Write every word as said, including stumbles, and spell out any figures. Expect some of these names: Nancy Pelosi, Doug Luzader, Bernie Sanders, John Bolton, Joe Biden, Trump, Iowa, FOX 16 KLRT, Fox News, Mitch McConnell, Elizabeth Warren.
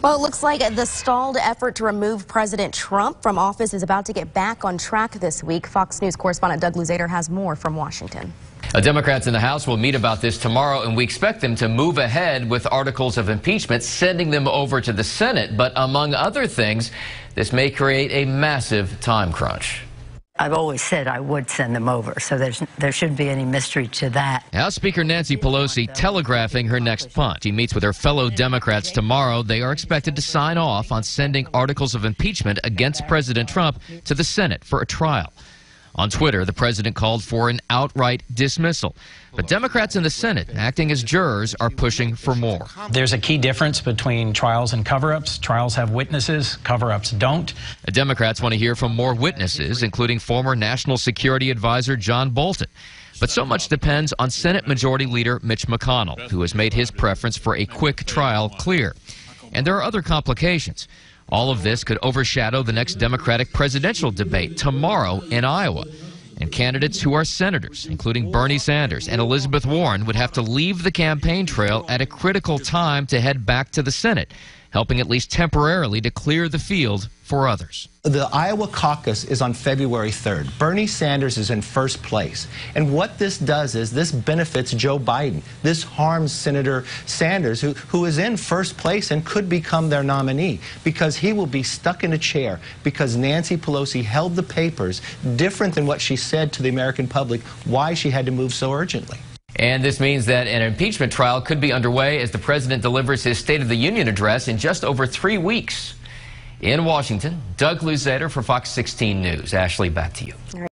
Well, it looks like the stalled effort to remove President Trump from office is about to get back on track this week. Fox News correspondent Doug Luzader has more from Washington. Democrats in the House will meet about this tomorrow, and we expect them to move ahead with articles of impeachment, sending them over to the Senate. But among other things, this may create a massive time crunch. I've always said I would send them over, so there's, there shouldn't be any mystery to that. House Speaker Nancy Pelosi telegraphing her next punch. She meets with her fellow Democrats tomorrow. They are expected to sign off on sending articles of impeachment against President Trump to the Senate for a trial. On Twitter, the president called for an outright dismissal. But Democrats in the Senate, acting as jurors, are pushing for more. There's a key difference between trials and cover-ups. Trials have witnesses, cover-ups don't. The Democrats want to hear from more witnesses, including former National Security Advisor John Bolton. But so much depends on Senate Majority Leader Mitch McConnell, who has made his preference for a quick trial clear. And there are other complications. All of this could overshadow the next Democratic presidential debate tomorrow in Iowa. And candidates who are senators, including Bernie Sanders and Elizabeth Warren, would have to leave the campaign trail at a critical time to head back to the Senate, helping at least temporarily to clear the field for others. The Iowa caucus is on February third. Bernie Sanders is in first place. And what this does is this benefits Joe Biden. This harms Senator Sanders, who, who is in first place and could become their nominee, because he will be stuck in a chair because Nancy Pelosi held the papers different than what she said to the American public, why she had to move so urgently. And this means that an impeachment trial could be underway as the president delivers his State of the Union address in just over three weeks. In Washington, Doug Luzader for Fox sixteen News. Ashley, back to you.